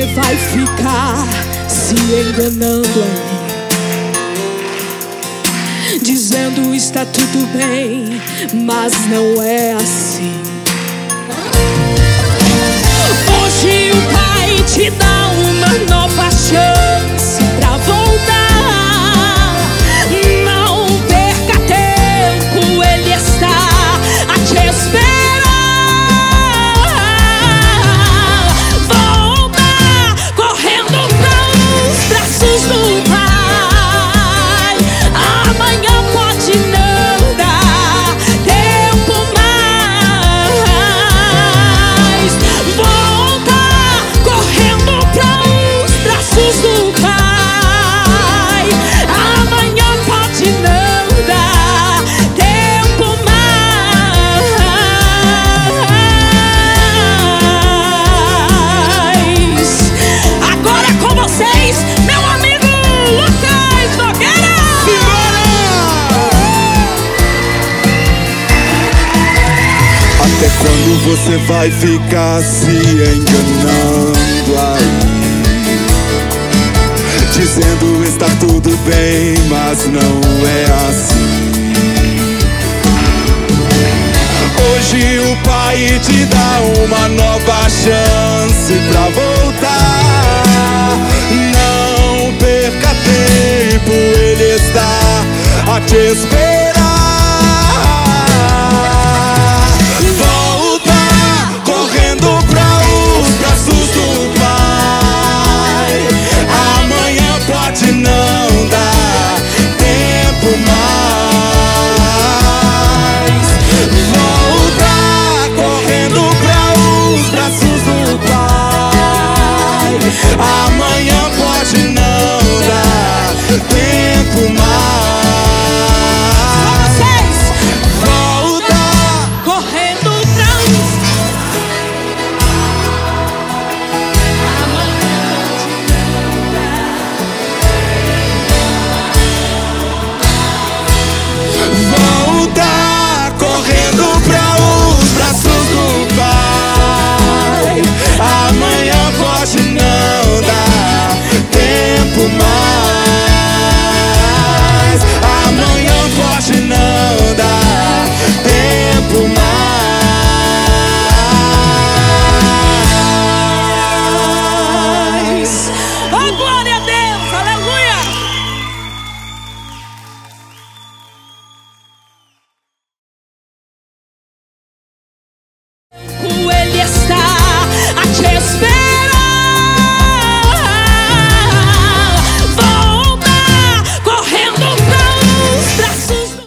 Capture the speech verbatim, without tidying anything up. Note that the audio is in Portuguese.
Você vai ficar se enganando aí, dizendo está tudo bem, mas não é assim. Hoje o Pai te dá uma nova chance pra voltar. Não perca tempo, Ele está a te esperar. Quando você vai ficar se enganando aí, dizendo está tudo bem, mas não é assim. Hoje o Pai te dá uma nova chance pra voltar. Não perca tempo, Ele está a te esperar.